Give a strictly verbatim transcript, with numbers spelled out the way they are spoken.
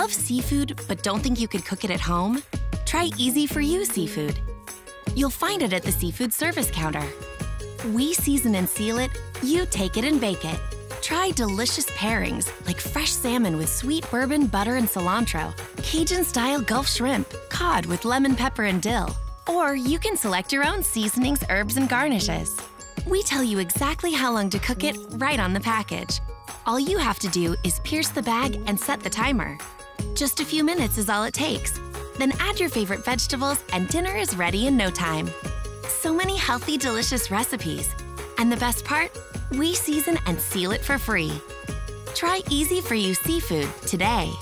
love seafood but don't think you could cook it at home? Try Easy For You Seafood. You'll find it at the seafood service counter. We season and seal it, you take it and bake it. Try delicious pairings like fresh salmon with sweet bourbon, butter, and cilantro, Cajun-style Gulf shrimp, cod with lemon pepper and dill, or you can select your own seasonings, herbs, and garnishes. We tell you exactly how long to cook it right on the package. All you have to do is pierce the bag and set the timer. Just a few minutes is all it takes. Then add your favorite vegetables and dinner is ready in no time. So many healthy, delicious recipes. And the best part? We season and seal it for free. Try Easy For You Seafood today.